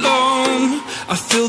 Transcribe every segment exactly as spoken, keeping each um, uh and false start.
alone. I feel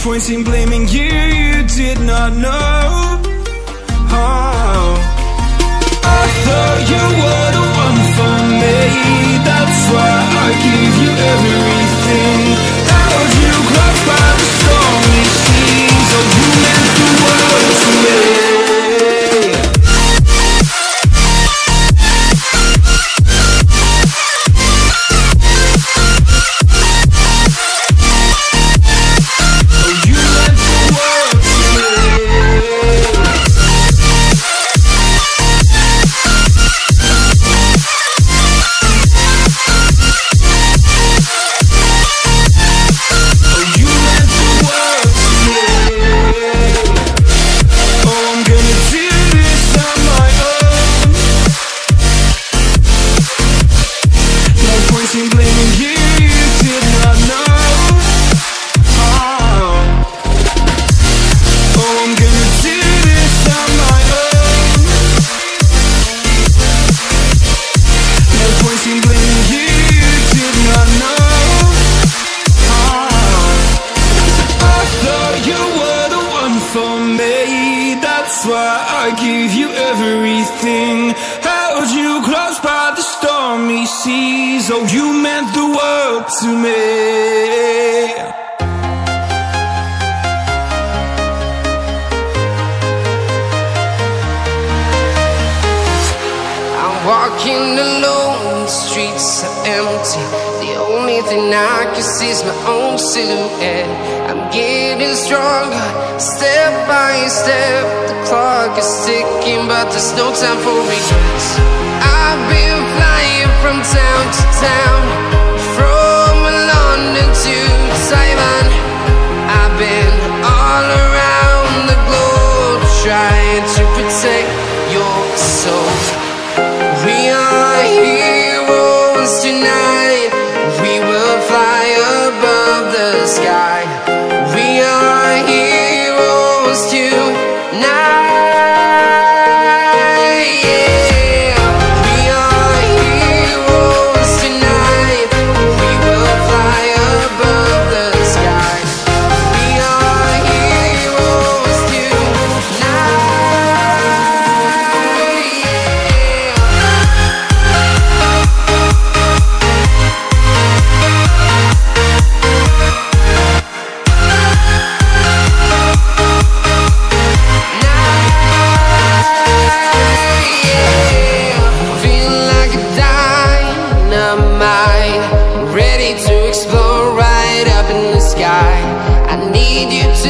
Point in blaming you, you did not know how. I thought you were the one for me, that's why I gave you everything. Held you close by the stormy seas. Oh, you meant the world to me.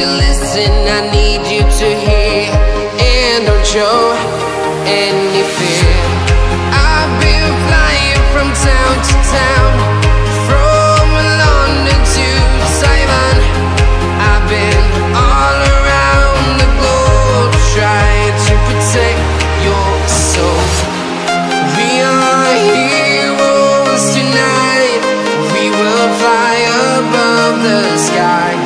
baby, listen, I need you to hear, and don't show any fear. I've been flying from town to town, from London to Taiwan. I've been all around the globe, trying to protect your soul. We are heroes tonight, we will fly above the sky.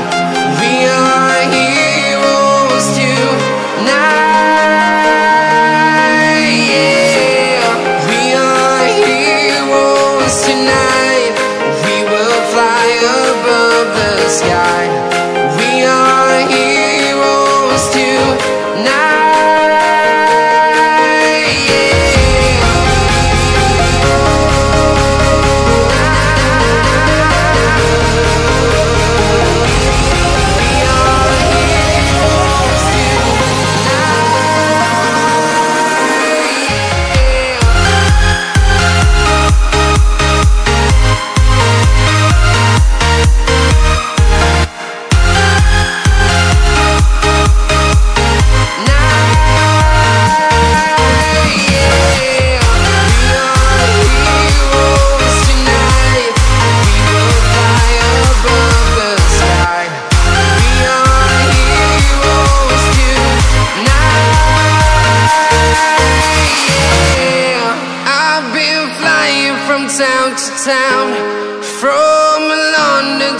Town to town, from London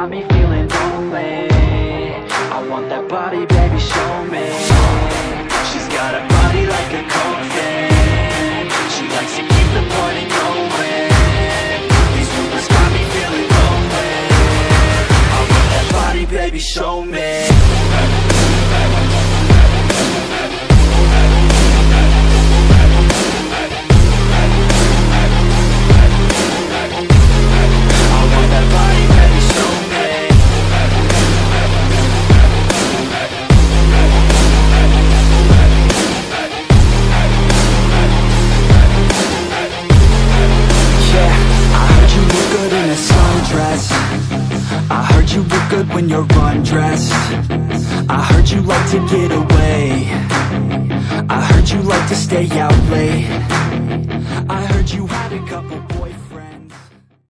Got me feeling lonely, I want that body, baby, show me. She's got a body like a coke fan, she likes to keep the party going. These rumors got me feeling lonely, I want that body, baby, show me. When you're undressed, I heard you like to get away, I heard you like to stay out late, I heard you had a couple boyfriends.